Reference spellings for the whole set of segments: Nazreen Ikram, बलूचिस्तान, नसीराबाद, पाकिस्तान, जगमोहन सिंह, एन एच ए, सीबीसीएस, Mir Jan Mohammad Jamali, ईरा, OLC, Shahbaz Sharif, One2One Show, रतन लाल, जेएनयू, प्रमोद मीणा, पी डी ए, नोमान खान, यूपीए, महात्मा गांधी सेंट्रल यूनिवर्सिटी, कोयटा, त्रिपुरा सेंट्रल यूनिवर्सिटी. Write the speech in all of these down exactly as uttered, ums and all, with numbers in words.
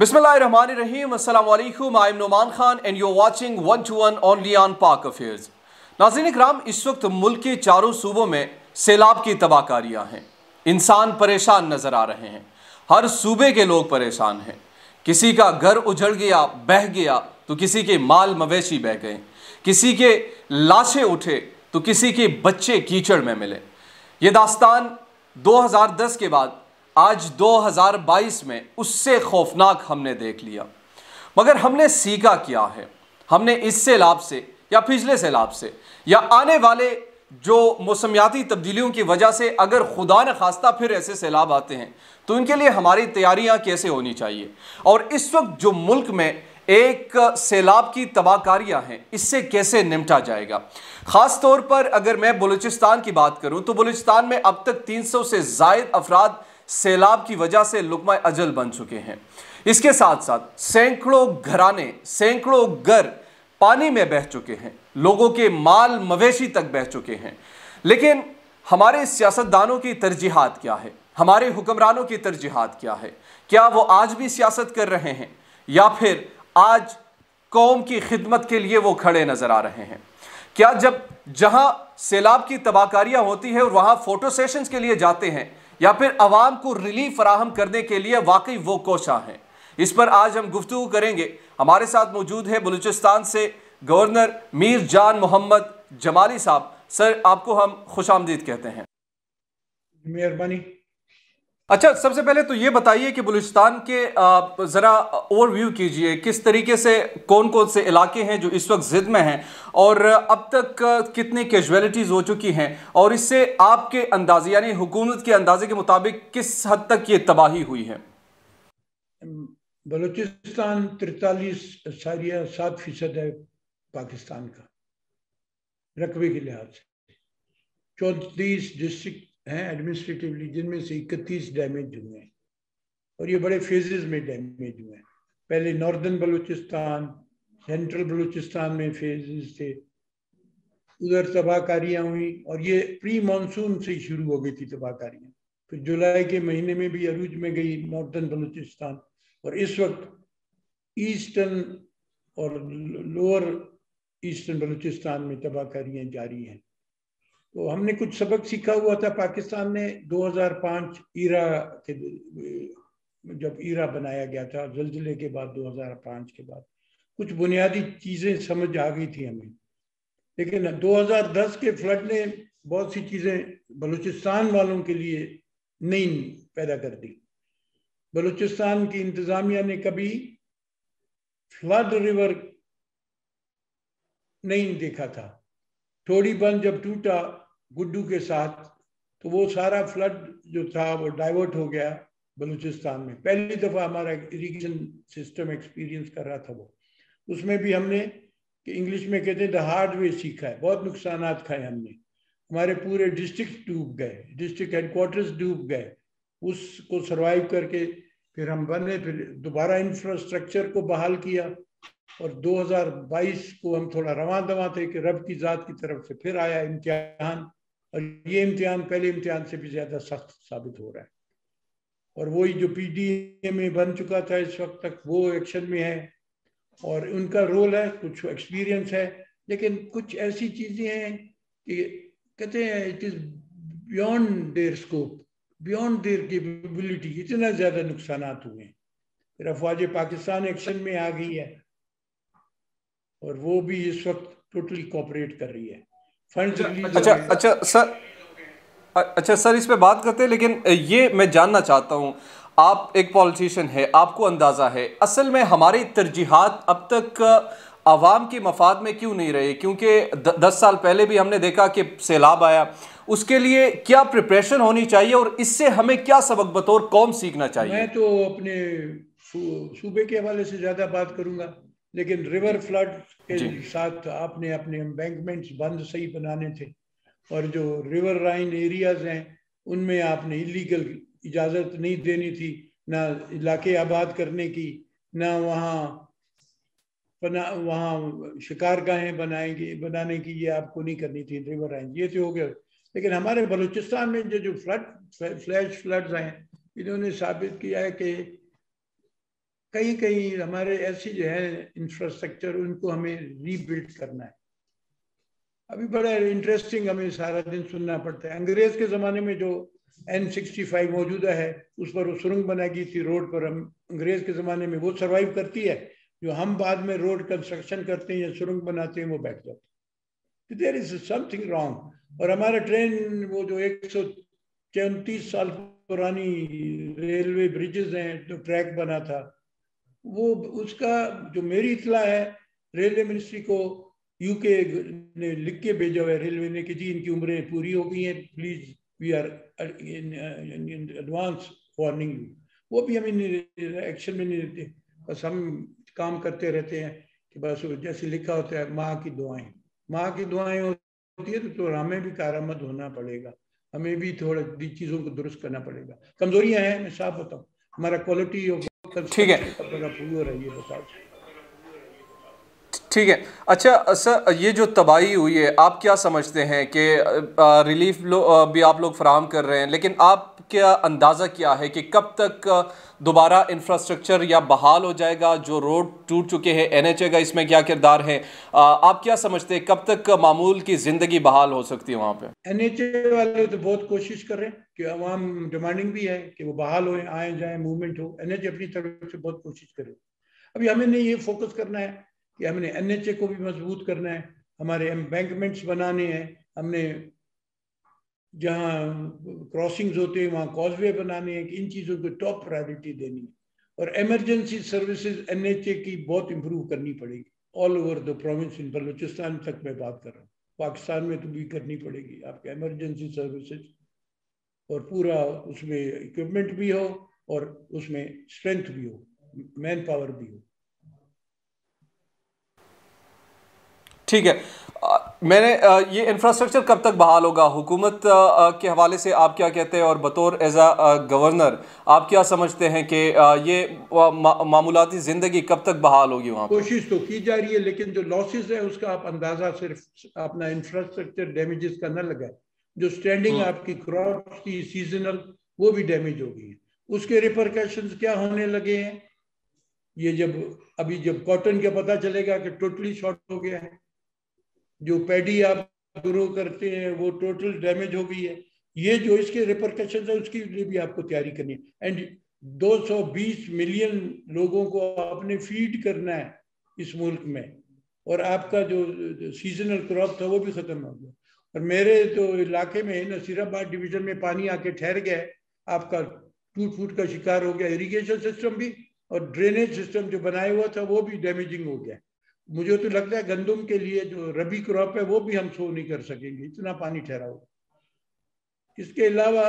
बिस्मिल्लाहिर्रहमानिर्रहीम, अस्सलाम वालेकुम। I am नोमान खान and you are watching one two one only on Pak affairs. नाज़रीन इकराम, इस वक्त मुल्क के चारों सूबों में सैलाब की तबाहकारियाँ हैं। इंसान परेशान नज़र आ रहे हैं, हर सूबे के लोग परेशान हैं। किसी का घर उजड़ गया, बह गया, तो किसी के माल मवेशी बह गए, किसी के लाशें उठे तो किसी के बच्चे कीचड़ में मिले। ये दास्तान दो हज़ार दस के बाद आज दो हज़ार बाईस में उससे खौफनाक हमने देख लिया। मगर हमने सीखा क्या है? हमने इस सैलाब से या पिछले सैलाब से या आने वाले जो मौसमियाती तब्दीलियों की वजह से अगर खुदा न खास्ता फिर ऐसे सैलाब आते हैं तो इनके लिए हमारी तैयारियां कैसे होनी चाहिए। और इस वक्त जो मुल्क में एक सैलाब की तबाहकारियाँ हैं, इससे कैसे निपटा जाएगा। ख़ास तौर पर अगर मैं बलूचिस्तान की बात करूँ तो बलूचिस्तान में अब तक तीन सौ से ज़ायद अफराद सैलाब की वजह से लुकमा अजल बन चुके हैं। इसके साथ साथ सैकड़ों घराने, सैकड़ों घर पानी में बह चुके हैं, लोगों के माल मवेशी तक बह चुके हैं। लेकिन हमारे सियासतदानों की तरजीहात क्या है? हमारे हुक्मरानों की तरजीहात क्या है? क्या वो आज भी सियासत कर रहे हैं या फिर आज कौम की खिदमत के लिए वो खड़े नज़र आ रहे हैं? क्या जब जहां सैलाब की तबाहकारियाँ होती है और वहाँ फ़ोटो सेशंस के लिए जाते हैं या फिर आवाम को रिलीफ फराहम करने के लिए वाकई वो कोशा हैं? इस पर आज हम गुफ्तगू करेंगे। हमारे साथ मौजूद है बलूचिस्तान से गवर्नर मीर जान मोहम्मद जमाली साहब। सर, आपको हम खुशामदीद कहते हैं। मेहरबानी। अच्छा, सबसे पहले तो ये बताइए कि बलूचिस्तान के ज़रा ओवरव्यू कीजिए, किस तरीके से कौन कौन से इलाके हैं जो इस वक्त ज़िद में हैं और अब तक कितनी कैजुअलिटीज़ हो चुकी हैं, और इससे आपके अंदाजे यानी हुकूमत के अंदाजे के मुताबिक किस हद तक ये तबाही हुई है? बलूचिस्तान तिरतालीस सारिया सात फीसद है पाकिस्तान का रकबे के लिहाज से। चौंतीस डिस्ट्रिक्ट हैं एडमिनिस्ट्रेटिवली, जिनमें से इकतीस डैमेज हुए हैं और ये बड़े फेजेस में डैमेज हुए हैं। पहले नॉर्दर्न बलूचिस्तान, सेंट्रल बलूचिस्तान में फेजेस थे, उधर तबाहकारियाँ हुई और ये प्री मानसून से शुरू हो गई थी तबाहकारियाँ। फिर जुलाई के महीने में भी अरूज में गई नॉर्दर्न बलूचिस्तान, और इस वक्त ईस्टर्न और लोअर ईस्टर्न बलूचिस्तान में तबाहकारियाँ जारी हैं। तो हमने कुछ सबक सीखा हुआ था। पाकिस्तान ने दो हज़ार पाँच ईरा के, जब ईरा बनाया गया था जलजिले के बाद, दो हज़ार पाँच के बाद कुछ बुनियादी चीज़ें समझ आ गई थी हमें। लेकिन दो हज़ार दस के फ्लड ने बहुत सी चीज़ें बलूचिस्तान वालों के लिए नई पैदा कर दी। बलूचिस्तान की इंतज़ामिया ने कभी फ्लड रिवर नहीं देखा था। थोड़ी बंद जब टूटा गुड्डू के साथ तो वो सारा फ्लड जो था वो डाइवर्ट हो गया बलूचिस्तान में। पहली दफ़ा हमारा इरीगेशन सिस्टम एक्सपीरियंस कर रहा था वो, उसमें भी हमने कि इंग्लिश में कहते हैं द हार्ड वे सीखा है। बहुत नुकसान खाए हमने, हमारे पूरे डिस्ट्रिक्ट डूब गए, डिस्ट्रिक्ट हेडक्वार्टर्स डूब गए। उसको सर्वाइव करके फिर हम बने, फिर दोबारा इंफ्रास्ट्रक्चर को बहाल किया और दो हज़ार बाईस को हम थोड़ा रवा दवा थे कि रब की ज़ात की तरफ से फिर आया इम्तिहान, और ये इम्तिहान पहले इम्तिहान से भी ज़्यादा सख्त साबित हो रहा है। और वही जो पी डी ए में बन चुका था इस वक्त तक वो एक्शन में है और उनका रोल है, कुछ एक्सपीरियंस है। लेकिन कुछ ऐसी चीज़ें हैं कि कहते हैं it is beyond their scope, beyond their capability, इतना ज़्यादा नुकसान हुए हैं। फिर अफवाज पाकिस्तान एक्शन में आ गई है और वो भी इस वक्त टोटली कोऑपरेट कर रही है। Funds release. अच्छा अच्छा सर, अच्छा सर, इस पे बात करते हैं। लेकिन ये मैं जानना चाहता हूँ, आप एक पॉलिटिशियन है, आपको अंदाज़ा है असल में हमारी तरजीहात अब तक आवाम के मफाद में क्यों नहीं रही? क्योंकि दस साल पहले भी हमने देखा कि सैलाब आया, उसके लिए क्या प्रिपरेशन होनी चाहिए और इससे हमें क्या सबक बतौर कौम सीखना चाहिए? मैं तो अपने सूबे के हवाले से ज़्यादा बात करूँगा, लेकिन रिवर फ्लड के साथ आपने अपने एम्बैंकमेंट्स बंद सही बनाने थे और जो रिवर राइन एरियाज हैं उनमें आपने इलीगल इजाज़त नहीं देनी थी, ना इलाके आबाद करने की, ना वहाँ बना वहाँ शिकारगाहें बनाएंगे बनाने की, ये आपको नहीं करनी थी रिवर राइन। ये तो हो गया। लेकिन हमारे बलूचिस्तान में जो जो फ्लड फ्लैश फ्लड्स आए, इन्होंने साबित किया है कि कहीं कहीं हमारे ऐसी जो है इंफ्रास्ट्रक्चर उनको हमें रीबिल्ड करना है। अभी बड़ा इंटरेस्टिंग हमें सारा दिन सुनना पड़ता है, अंग्रेज के ज़माने में जो एन सिक्सटी फाइव मौजूदा है उस पर वो सुरंग बनाई गई थी रोड पर, हम अंग्रेज के ज़माने में वो सर्वाइव करती है, जो हम बाद में रोड कंस्ट्रक्शन करते हैं या सुरंग बनाते हैं वो बैठ जाते हैं। There is something wrong. और हमारा ट्रेन वो जो एक सौ चौंतीस साल पुरानी रेलवे ब्रिजेज हैं जो तो ट्रैक बना था वो, उसका जो मेरी इतला है रेलवे मिनिस्ट्री को यूके ने लिख के भेजा हुआ है रेलवे ने कि जी इनकी उम्रें पूरी हो गई हैं, please we are in advance warning. वो भी हम इन एक्शन में नहीं लेते, बस हम काम करते रहते हैं कि बस जैसे लिखा होता है माँ की दुआएं, माँ की दुआएं होती है तो, तो हमें भी कारामद होना पड़ेगा, हमें भी थोड़ा चीज़ों को दुरुस्त करना पड़ेगा। कमजोरियां हैं मैं साफ बताऊँ, हमारा क्वालिटी ठीक है हो रही है बताओ ठीक है। अच्छा सर, ये जो तबाही हुई है आप क्या समझते हैं कि रिलीफ लो, भी आप लोग फराहम कर रहे हैं, लेकिन आप क्या अंदाज़ा क्या है कि कब तक दोबारा इंफ्रास्ट्रक्चर या बहाल हो जाएगा? जो रोड टूट चुके हैं एन एच ए का इसमें क्या किरदार है? आप क्या समझते हैं कब तक मामूल की ज़िंदगी बहाल हो सकती है वहाँ पे? एन एच ए वाले तो बहुत कोशिश कर रहे हैं कि अवाम डिमांडिंग भी है कि वो बहाल हो, आए जाए, मूवमेंट हो। एन एच ए अपनी तरफ से बहुत कोशिश कर रही है। अभी हमें ये फोकस करना है कि हमने एन एच ए को भी मजबूत करना है, हमारे एम्बैंकमेंट्स बनाने हैं, हमने जहाँ क्रॉसिंग्स होते हैं वहाँ कॉजवे बनाने हैं, कि इन चीज़ों को टॉप प्रायोरिटी देनी है। और emergency services एन एच ए की बहुत इम्प्रूव करनी पड़ेगी all over the province, in बलूचिस्तान तक मैं बात कर रहा हूँ, पाकिस्तान में तो भी करनी पड़ेगी आपके एमरजेंसी सर्विसेज, और पूरा उसमें इक्विपमेंट भी हो और उसमें स्ट्रेंथ भी हो, मैन पावर भी हो। ठीक है, आ, मैंने आ, ये इंफ्रास्ट्रक्चर कब तक बहाल होगा हुकूमत के हवाले से आप क्या कहते हैं, और बतौर एज आ गवर्नर आप क्या समझते हैं कि आ, ये मा, मामूलाती ज़िंदगी कब तक बहाल होगी वहाँ? कोशिश तो की जा रही है, लेकिन जो लॉसेस है उसका आप अंदाज़ा सिर्फ अपना इंफ्रास्ट्रक्चर डैमेजेस का न लगाए। जो स्टैंडिंग आपकी क्रॉप थी सीजनल वो भी डैमेज हो गई है, उसके रिपरकशंस क्या होने लगे हैं ये जब अभी जब कॉटन का पता चलेगा कि टोटली शॉर्ट हो गया है, जो पैडी आप ग्रो करते हैं वो टोटल डैमेज हो गई है, ये जो इसके रिपरकशन है उसके लिए भी आपको तैयारी करनी है। एंड दो सौ बीस मिलियन लोगों को आपने फीड करना है इस मुल्क में, और आपका जो सीजनल क्रॉप था वो भी ख़त्म हो गया। और मेरे तो इलाके में नसीराबाद डिवीज़न में पानी आके ठहर गया है, आपका टूट फूट का शिकार हो गया इरीगेशन सिस्टम भी, और ड्रेनेज सिस्टम जो बनाया हुआ था वो भी डैमेजिंग हो गया। मुझे तो लगता है गंदम के लिए जो रबी क्रॉप है वो भी हम सो नहीं कर सकेंगे, इतना पानी ठहरा होगा। इसके अलावा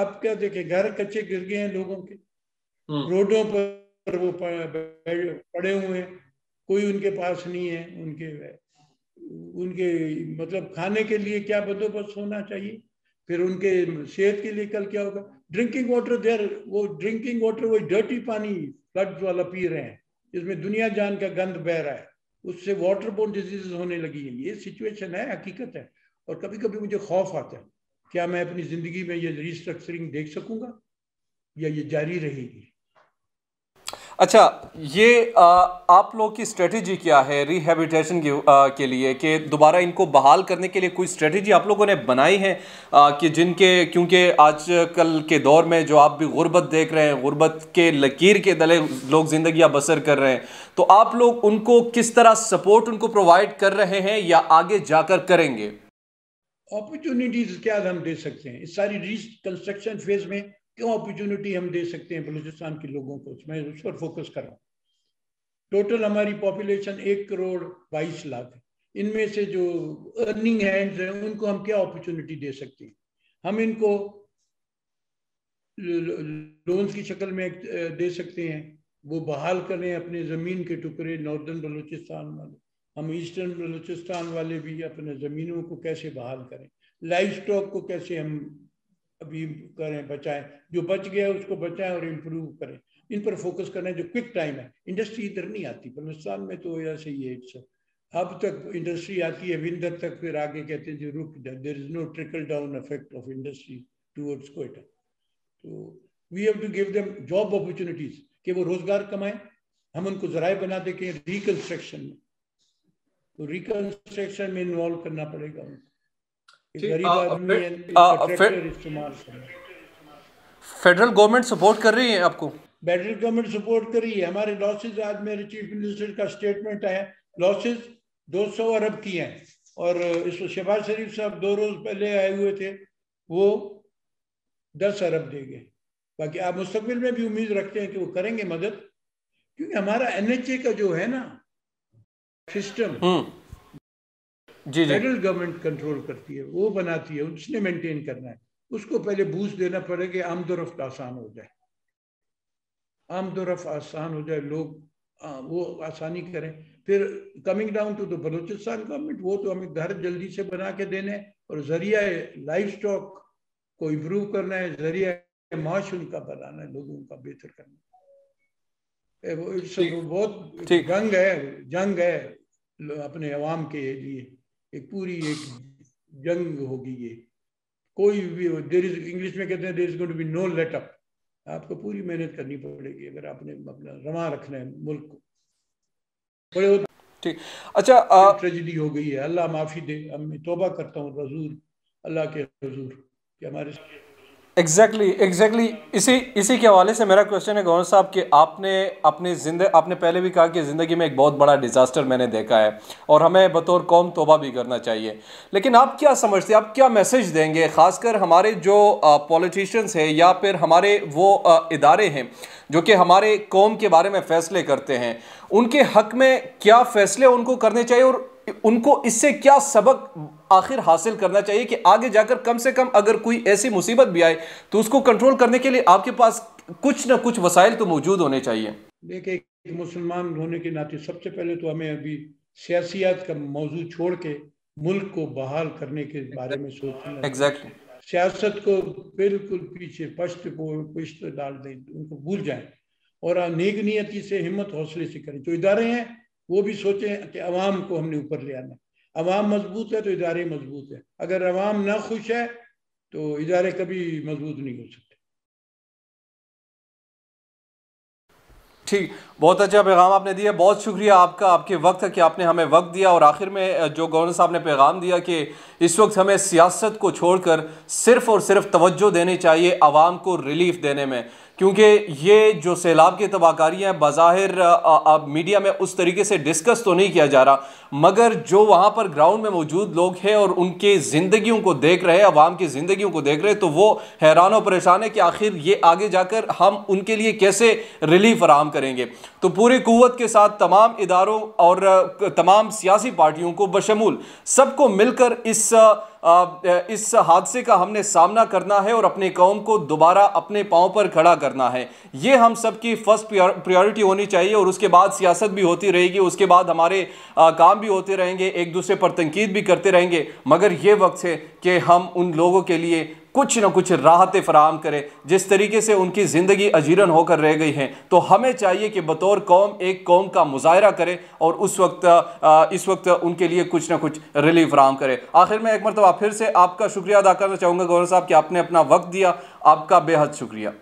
आप क्या देखें, घर कच्चे गिर गए हैं लोगों के, रोडों पर वो पड़े हुए हैं, कोई उनके पास नहीं है, उनके उनके मतलब खाने के लिए क्या बंदोबस्त होना चाहिए, फिर उनके सेहत के लिए कल क्या होगा। ड्रिंकिंग वाटर देर वो ड्रिंकिंग वाटर वो डर्टी पानी फ्लड्स वाला पी रहे हैं, इसमें दुनिया जान का गंद बह रहा है, उससे वाटर बोर्न डिजीज होने लगी है। ये सिचुएशन है, हकीकत है। और कभी कभी मुझे खौफ आता है क्या मैं अपनी ज़िंदगी में ये रिस्ट्रक्चरिंग देख सकूंगा या ये जारी रहेगी। अच्छा, ये आ, आप लोग की स्ट्रेटजी क्या है रिहेबिटेशन के, आ, के लिए कि दोबारा इनको बहाल करने के लिए कोई स्ट्रेटजी आप लोगों ने बनाई है आ, कि जिनके क्योंकि आज कल के दौर में जो आप भी गुर्बत देख रहे हैं, गुर्बत के लकीर के तले लोग ज़िंदगियां बसर कर रहे हैं, तो आप लोग उनको किस तरह सपोर्ट उनको प्रोवाइड कर रहे हैं या आगे जाकर करेंगे? अपॉर्चुनिटीज़ क्या हम दे सकते हैं इस सारी रिकंस्ट्रक्शन फेज़ में, क्यों अपॉर्चुनिटी हम दे सकते हैं बलूचिस्तान के लोगों को, मैं उस पर फोकस कर रहा हूँ। टोटल हमारी पॉपुलेशन एक करोड़ बाईस लाख है, इनमें से जो अर्निंग हैंड्स हैं उनको हम क्या अपॉर्चुनिटी दे सकते हैं। हम इनको लोन्स की शक्ल में दे सकते हैं, वो बहाल करें अपने ज़मीन के टुकड़े, नॉर्दर्न बलूचिस्तान वाले, हम ईस्टर्न बलूचिस्तान वाले भी अपने ज़मीनों को कैसे बहाल करें, लाइफ स्टॉक को कैसे हम अभी करें, बचाएं जो बच गया उसको बचाएं और इम्प्रूव करें, इन पर फोकस करना है। जो क्विक टाइम है, इंडस्ट्री इधर नहीं आती बलूचिस्तान में, तो ऐसे ही है अब तक इंडस्ट्री आती है विंदर तक, फिर आगे कहते हैं जी रुक, there is no trickle down effect of industry towards कोयटा। तो we have to give them job opportunities कि वो रोजगार कमाएं, हम उनको जराए बना दे के रिकंस्ट्रक्शन में, तो रिकंस्ट्रक्शन में इन्वॉल्व करना पड़ेगा उनको। फेडरल गवर्नमेंट सपोर्ट कर रही है आपको? फेडरल गवर्नमेंट सपोर्ट कर रही है। हमारे लॉसेज, आज मेरे चीफ मिनिस्टर का स्टेटमेंट है, लॉसेज दो सौ अरब की हैं। और इस शहबाज शरीफ साहब दो रोज पहले आए हुए थे, वो दस अरब देंगे। बाकी आप मुस्तकबिल में भी उम्मीद रखते हैं कि वो करेंगे मदद, क्योंकि हमारा एन एच ए का जो है ना सिस्टम, फेडरल गवर्नमेंट कंट्रोल करती है, वो बनाती है, उसने मेंटेन करना है। उसको पहले बूस्ट देना पड़ेगा, आमदोरफ्त आसान हो जाए, आमदोरफ्त आसान हो जाए, लोग आ, वो आसानी करें। फिर coming down to the Balochistan government, वो तो हमें घर जल्दी से बना के देने और जरिया लाइफ स्टॉक को इम्प्रूव करना है, जरिया माश उनका बनाना है, लोगों का बेहतर करना है। बहुत जंग है, जंग है अपने अवाम के लिए, एक पूरी एक जंग होगी ये। कोई भी, देर इज, इंग्लिश में कहते हैं there is going to be no let up. आपको पूरी मेहनत करनी पड़ेगी अगर आपने अपना रमा रखना है मुल्क को। बड़े ठीक, अच्छा ट्रेजिडी हो गई है, अल्लाह माफ़ी दे। अब मैं तोबा करता हूँ हुजूर, अल्लाह के हुजूर कि हमारे एग्जैक्टली exactly, एग्जैक्टली exactly. इसी इसी के हवाले से मेरा क्वेश्चन है गवर्नर साहब कि आपने अपने जिंद आपने पहले भी कहा कि ज़िंदगी में एक बहुत बड़ा डिज़ास्टर मैंने देखा है और हमें बतौर कौम तौबा भी करना चाहिए, लेकिन आप क्या समझते हैं, आप क्या मैसेज देंगे ख़ासकर हमारे जो पॉलिटिशियंस हैं या फिर हमारे वो आ, इदारे हैं जो कि हमारे कौम के बारे में फ़ैसले करते हैं, उनके हक में क्या फ़ैसले उनको करने चाहिए और उनको इससे क्या सबक आखिर हासिल करना चाहिए कि आगे जाकर कम से कम अगर कोई ऐसी मुसीबत भी आए तो उसको कंट्रोल करने के लिए आपके पास कुछ ना कुछ वसाइल तो मौजूद होने चाहिए? देखिए, मुसलमान होने के नाते सबसे पहले तो हमें अभी सियासियात का मौजू छोड़ के मुल्क को बहाल करने के बारे में सोचना। Exactly exactly. सियासत को बिल्कुल पीछे पश्त पश्त डाल दें, उनको भूल जाए और नेक नियति से, हिम्मत हौसले से करें। जो इदारे हैं वो भी सोचें कि अवाम को हमने ऊपर ले आना है। अवाम मजबूत है तो इदारे मजबूत है, अगर अवाम ना खुश है तो इदारे कभी मजबूत नहीं हो सकते। ठीक, बहुत अच्छा पैगाम आपने दिया, बहुत शुक्रिया आपका, आपके वक्त है कि आपने हमें वक्त दिया। और आखिर में जो गवर्नर साहब ने पैगाम दिया कि इस वक्त हमें सियासत को छोड़कर सिर्फ़ और सिर्फ तवज्जो देनी चाहिए आवाम को रिलीफ देने में, क्योंकि ये जो सैलाब की तबाहकारियाँ बज़ाहिर अब मीडिया में उस तरीके से डिस्कस तो नहीं किया जा रहा, मगर जो वहाँ पर ग्राउंड में मौजूद लोग हैं और उनके ज़िंदगियों को देख रहे हैं, आवाम की ज़िंदगियों को देख रहे हैं, तो वो हैरान और परेशान है कि आखिर ये आगे जाकर हम उनके लिए कैसे रिलीफ फराहम करेंगे। तो पूरी कुव्वत के साथ तमाम इदारों और तमाम सियासी पार्टियों को बशमूल सबको मिलकर इस इस हादसे का हमने सामना करना है और अपने कौम को दोबारा अपने पाँव पर खड़ा करना है। ये हम सब की फर्स्ट प्रायोरिटी होनी चाहिए और उसके बाद सियासत भी होती रहेगी, उसके बाद हमारे आ, काम भी होते रहेंगे, एक दूसरे पर तंकीद भी करते रहेंगे, मगर ये वक्त है कि हम उन लोगों के लिए कुछ ना कुछ राहतें फराहम करें। जिस तरीके से उनकी ज़िंदगी अजीरन होकर रह गई हैं, तो हमें चाहिए कि बतौर कौम एक कौम का मुजाहरा करें और उस वक्त आ, इस वक्त उनके लिए कुछ ना कुछ रिलीफ फराहम करें। आखिर में एक मरतबा फिर से आपका शुक्रिया अदा करना चाहूँगा गवर्नर साहब कि आपने अपना वक्त दिया, आपका बेहद शुक्रिया।